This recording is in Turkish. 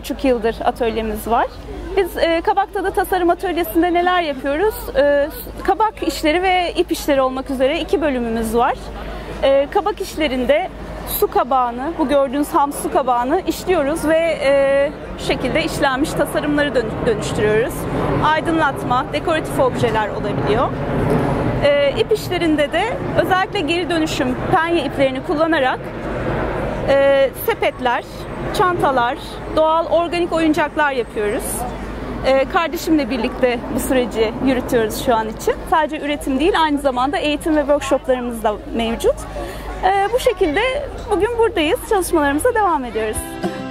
2,5 yıldır atölyemiz var. Biz Kabbak Tadı Tasarım Atölyesi'nde neler yapıyoruz? Kabak işleri ve ip işleri olmak üzere 2 bölümümüz var. Kabak işlerinde su kabağını, bu gördüğünüz ham su kabağını işliyoruz ve şu şekilde işlenmiş tasarımları dönüştürüyoruz. Aydınlatma, dekoratif objeler olabiliyor. İp işlerinde de özellikle geri dönüşüm penye iplerini kullanarak sepetler, çantalar, doğal organik oyuncaklar yapıyoruz. Kardeşimle birlikte bu süreci yürütüyoruz şu an için. Sadece üretim değil, aynı zamanda eğitim ve workshoplarımız da mevcut. Bu şekilde bugün buradayız, çalışmalarımıza devam ediyoruz.